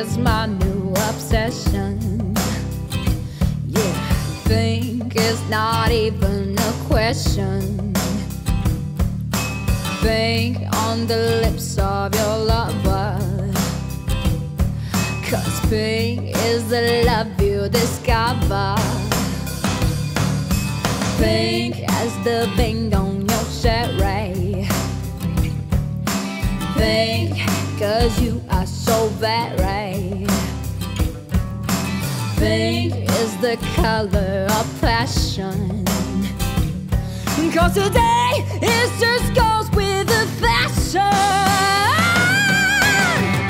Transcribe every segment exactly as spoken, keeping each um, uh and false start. is my new obsession. Your think is not even a question. Think on the lips of your lover, 'cause pink is the love you discover. Pink as the bang on your cherry. Pink, 'cause you are so very. Pink is the color of passion, 'cause today it just goes with the fashion.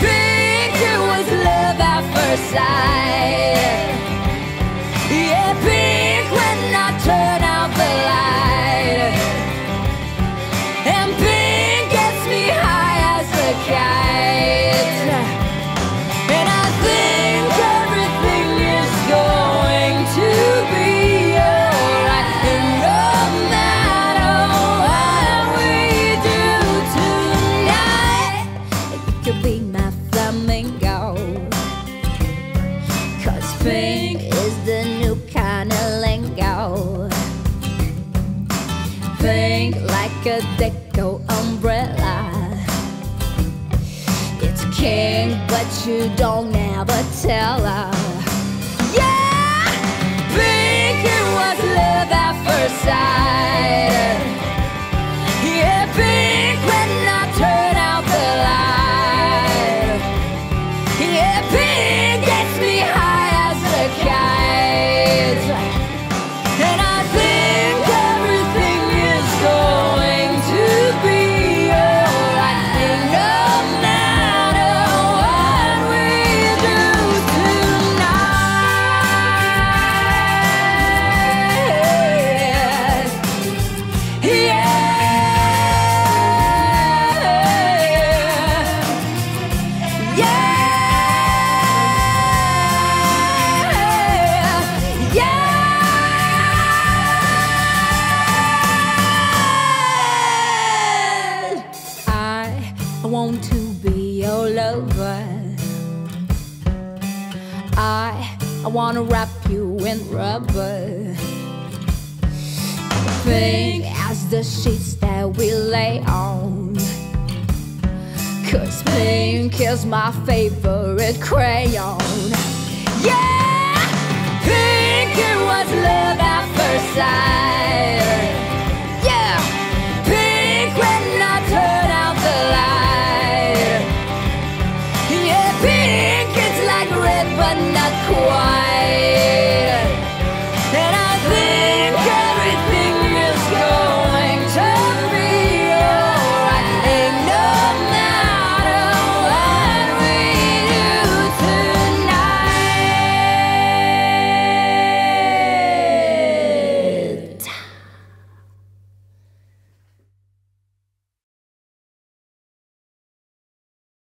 Pink, it was love at first sight. Yeah, pink when I turn out the light. And pink gets me high as a kite. And I think everything is going to be alright. And no matter what we do tonight, you could be my flamingo, 'cause pink is the new kind of lingo. Pink like a deco umbrella. It's king, but you don't ever tell her. Yeah, pink, it was love at first sight. Yeah, pink when I turn out the light. Yeah, pink gets me high as a kite. And I think everything is going to be alright. And no matter what we do tonight. Yeah. Yeah. Yeah. I want to be your lover. I I want to wrap you in rubber. Pink as the sheets that we lay on, 'cause pink is my favorite crayon. Yeah, pink, it was love at first sight. Yeah, pink when I turn out the light. Yeah, pink, it's like red but not quite.